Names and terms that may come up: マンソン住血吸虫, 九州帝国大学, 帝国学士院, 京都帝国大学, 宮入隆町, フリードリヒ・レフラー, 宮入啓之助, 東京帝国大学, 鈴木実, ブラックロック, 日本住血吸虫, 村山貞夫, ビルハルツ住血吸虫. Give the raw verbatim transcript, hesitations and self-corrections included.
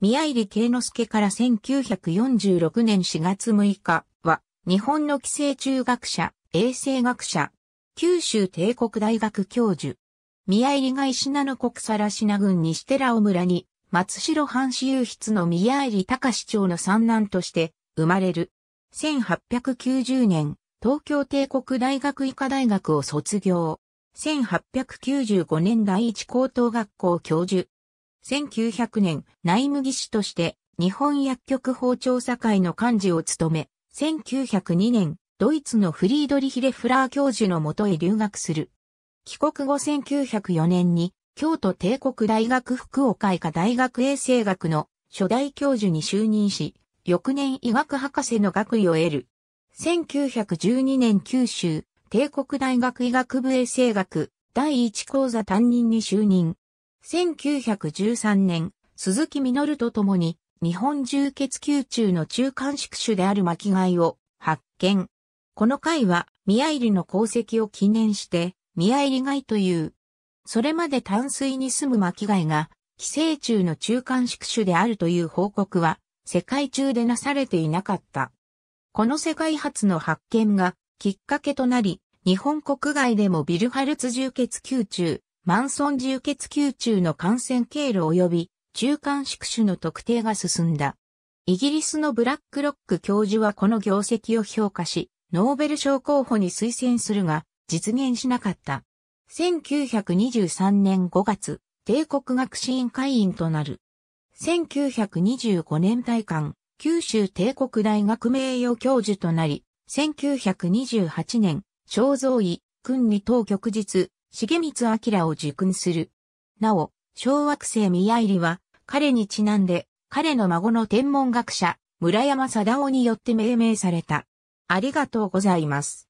宮入啓之助からせんきゅうひゃくよんじゅうろくねんしがつむいかは、日本の寄生虫学者、衛生学者、九州帝国大学教授。宮入が石名の国更科郡西寺尾村に、松代藩士唯筆の宮入隆町の三男として生まれる。せんはっぴゃくきゅうじゅうねん、東京帝国大学医科大学を卒業。せんはっぴゃくきゅうじゅうごねん第一高等学校教授。せんきゅうひゃくねん、内務技師として日本薬局法調査会の幹事を務め、せんきゅうひゃくにねん、ドイツのフリードリヒ・レフラー教授のもとへ留学する。帰国後せんきゅうひゃくよねんに、京都帝国大学福岡医科大学衛生学の初代教授に就任し、翌年医学博士の学位を得る。せんきゅうひゃくじゅうにねん九州帝国大学医学部衛生学第一講座担任に就任。せんきゅうひゃくじゅうさんねん、鈴木実と共に日本重血球虫の中間宿主である巻貝を発見。この貝は宮入の功績を記念して宮入貝という。それまで淡水に住む巻貝が寄生虫の中間宿主であるという報告は世界中でなされていなかった。この世界初の発見がきっかけとなり、日本国外でもビルハルツ重血球虫、マンソン重血球虫の感染経路及び中間宿主の特定が進んだ。イギリスのブラックロック教授はこの業績を評価し、ノーベル賞候補に推薦するが、実現しなかった。せんきゅうひゃくにじゅうさんねんごがつ、帝国学士院会員となる。せんきゅうひゃくにじゅうごねん大観、九州帝国大学名誉教授となり、せんきゅうひゃくにじゅうはちねん、正蔵医、訓に当局日、重光明を受訓する。なお、小惑星宮入は、彼にちなんで、彼の孫の天文学者、村山貞夫によって命名された。ありがとうございます。